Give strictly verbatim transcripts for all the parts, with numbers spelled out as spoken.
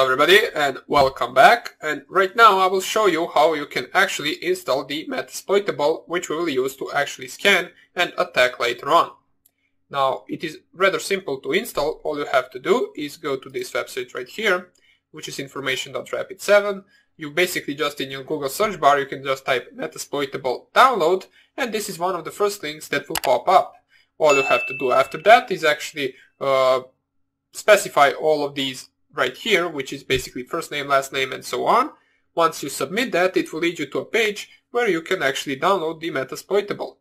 Hello everybody and welcome back, and right now I will show you how you can actually install the Metasploitable, which we will use to actually scan and attack later on. Now it is rather simple to install. All you have to do is go to this website right here, which is information dot rapid seven. You basically just in your Google search bar you can just type Metasploitable download, and this is one of the first links that will pop up. All you have to do after that is actually uh, specify all of these right here, which is basically first name, last name, and so on. Once you submit that, it will lead you to a page where you can actually download the Metasploitable.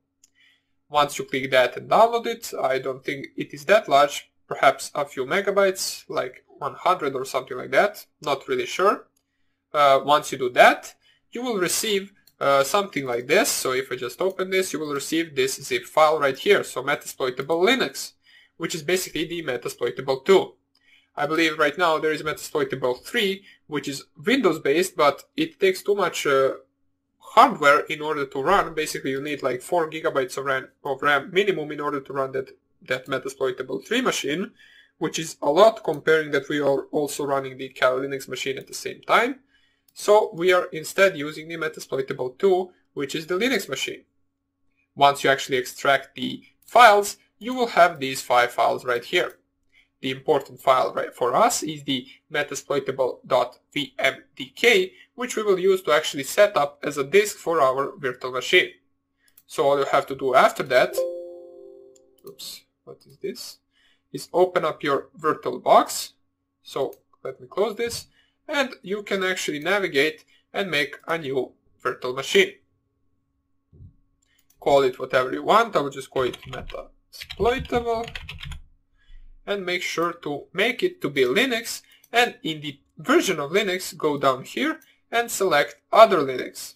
Once you click that and download it, I don't think it is that large, perhaps a few megabytes, like one hundred or something like that, not really sure. Uh, once you do that, you will receive uh, something like this. So if I just open this, you will receive this zip file right here, so Metasploitable Linux, which is basically the Metasploitable two. I believe right now there is Metasploitable three, which is Windows-based, but it takes too much uh, hardware in order to run. Basically, you need like four gigabytes of RAM, of RAM minimum in order to run that that Metasploitable three machine, which is a lot comparing that we are also running the Kali Linux machine at the same time. So we are instead using the Metasploitable two, which is the Linux machine. Once you actually extract the files, you will have these five files right here. The important file right for us is the metasploitable dot v m d k, which we will use to actually set up as a disk for our virtual machine. So all you have to do after that, oops, what is this, is open up your VirtualBox. So let me close this, and you can actually navigate and make a new virtual machine. Call it whatever you want. I will just call it Metasploitable, and make sure to make it to be Linux, and in the version of Linux go down here and select other Linux.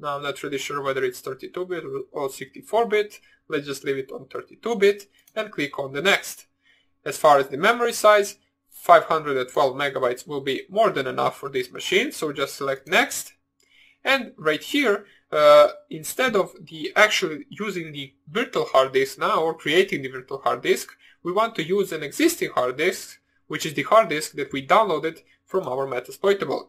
Now I'm not really sure whether it's thirty-two bit or sixty-four bit, let's just leave it on thirty-two bit and click on the next. As far as the memory size, five hundred twelve megabytes will be more than enough for this machine, so just select next. And right here, uh, instead of the actually using the virtual hard disk now or creating the virtual hard disk, we want to use an existing hard disk, which is the hard disk that we downloaded from our Metasploitable.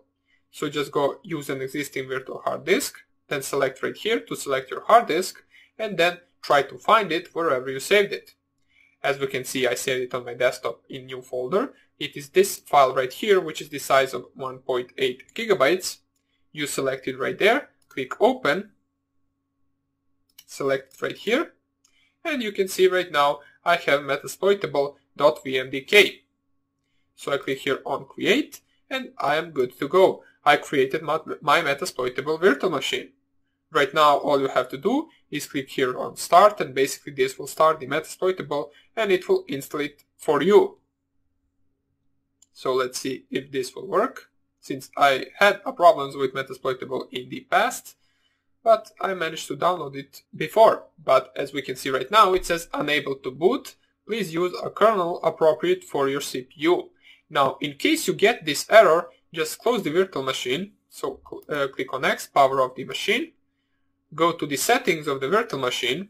So just go use an existing virtual hard disk, then select right here to select your hard disk, and then try to find it wherever you saved it. As we can see, I saved it on my desktop in new folder. It is this file right here, which is the size of one point eight gigabytes. You select it right there, click open, select it right here, and you can see right now I have Metasploitable dot v m d k. So I click here on create, and I am good to go. I created my, my Metasploitable virtual machine. Right now all you have to do is click here on start, and basically this will start the Metasploitable and it will install it for you. So let's see if this will work, since I had problems with Metasploitable in the past, but I managed to download it before. But as we can see right now, it says unable to boot, please use a kernel appropriate for your C P U. Now, in case you get this error, just close the virtual machine, so uh, click on X, power off the machine, go to the settings of the virtual machine,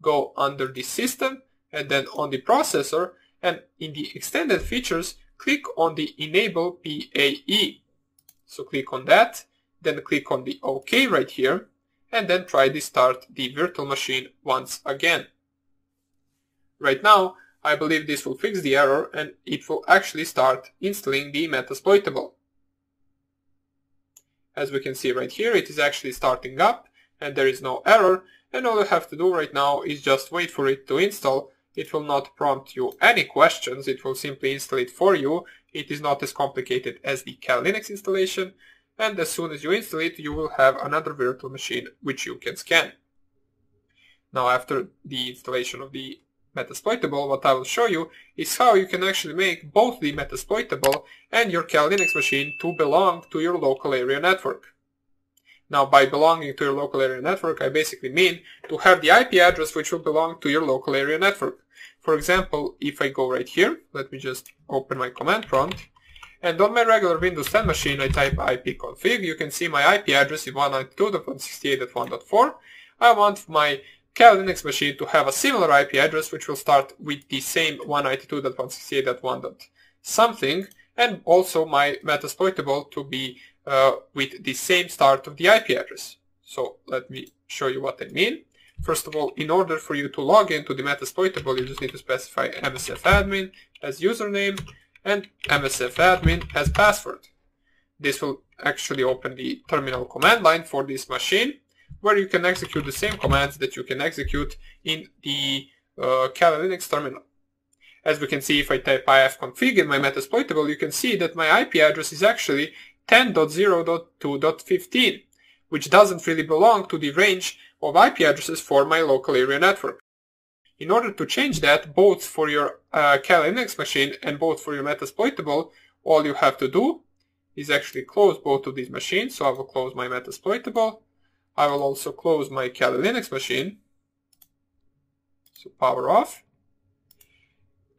go under the system, and then on the processor, and in the extended features, click on the enable P A E. So click on that, then click on the OK right here, and then try to start the virtual machine once again. Right now, I believe this will fix the error and it will actually start installing the Metasploitable. As we can see right here, it is actually starting up and there is no error, and all you have to do right now is just wait for it to install. It will not prompt you any questions, it will simply install it for you. It is not as complicated as the Kali Linux installation, and as soon as you install it, you will have another virtual machine which you can scan. Now, after the installation of the Metasploitable, what I will show you is how you can actually make both the Metasploitable and your Kali Linux machine to belong to your local area network. Now, by belonging to your local area network, I basically mean to have the I P address which will belong to your local area network. For example, if I go right here, let me just open my command prompt, and on my regular Windows ten machine I type ipconfig. You can see my I P address is one ninety-two dot one sixty-eight dot one dot four. I want my Kali Linux machine to have a similar I P address, which will start with the same one ninety-two dot one sixty-eight dot one dot something, and also my Metasploitable to be uh, with the same start of the I P address. So let me show you what I mean. First of all, in order for you to log into the Metasploitable, you just need to specify msfadmin as username and msfadmin as password. This will actually open the terminal command line for this machine, where you can execute the same commands that you can execute in the uh, Kali Linux terminal. As we can see, if I type ifconfig in my Metasploitable, you can see that my I P address is actually ten dot zero dot two dot fifteen, which doesn't really belong to the range of I P addresses for my local area network. In order to change that, both for your uh, Kali Linux machine and both for your Metasploitable, all you have to do is actually close both of these machines. So I will close my Metasploitable. I will also close my Kali Linux machine. So power off.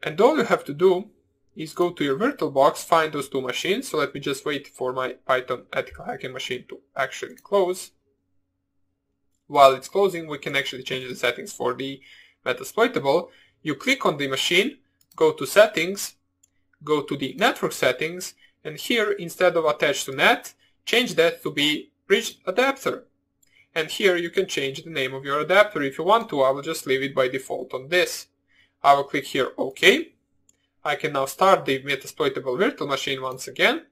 And all you have to do is go to your VirtualBox, find those two machines. So let me just wait for my Python ethical hacking machine to actually close. While it's closing, we can actually change the settings for the Metasploitable. You click on the machine, go to settings, go to the network settings, and here, instead of attached to net, change that to be bridge adapter. And here you can change the name of your adapter if you want to. I will just leave it by default on this. I will click here OK. I can now start the Metasploitable virtual machine once again.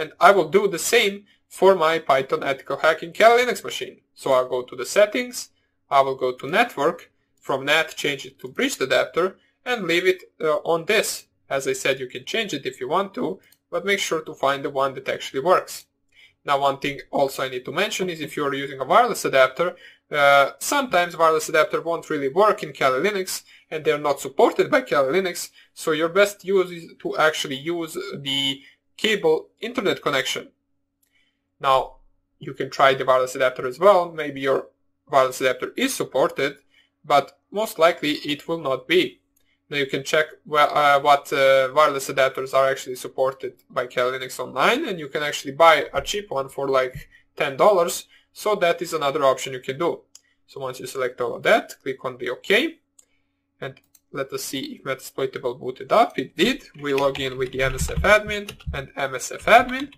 And I will do the same for my Python ethical hacking Kali Linux machine. So I'll go to the settings, I will go to network, from net change it to bridge adapter, and leave it uh, on this. As I said, you can change it if you want to, but make sure to find the one that actually works. Now, one thing also I need to mention is if you are using a wireless adapter, uh, sometimes wireless adapter won't really work in Kali Linux, and they're not supported by Kali Linux, so your best use is to actually use the cable internet connection. Now, you can try the wireless adapter as well. Maybe your wireless adapter is supported, but most likely it will not be. Now you can check well, uh, what uh, wireless adapters are actually supported by Kali Linux online, and you can actually buy a cheap one for like ten dollars, so that is another option you can do. So once you select all of that, click on the OK, and let us see if Metasploitable booted up. It did. We log in with the msfadmin and msfadmin.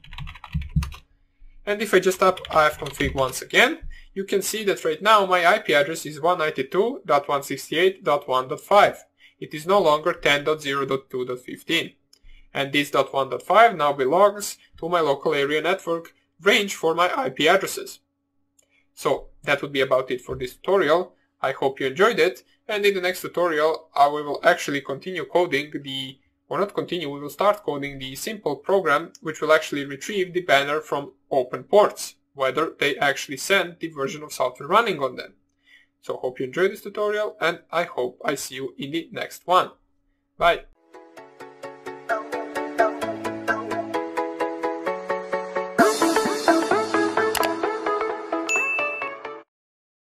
And if I just up ifconfig once again, you can see that right now my I P address is one ninety-two dot one sixty-eight dot one dot five. It is no longer ten dot zero dot two dot fifteen. And this .one dot five now belongs to my local area network range for my I P addresses. So that would be about it for this tutorial. I hope you enjoyed it, and in the next tutorial I will actually continue coding the, or not continue, we will start coding the simple program which will actually retrieve the banner from open ports, whether they actually send the version of software running on them. So hope you enjoyed this tutorial, and I hope I see you in the next one. Bye!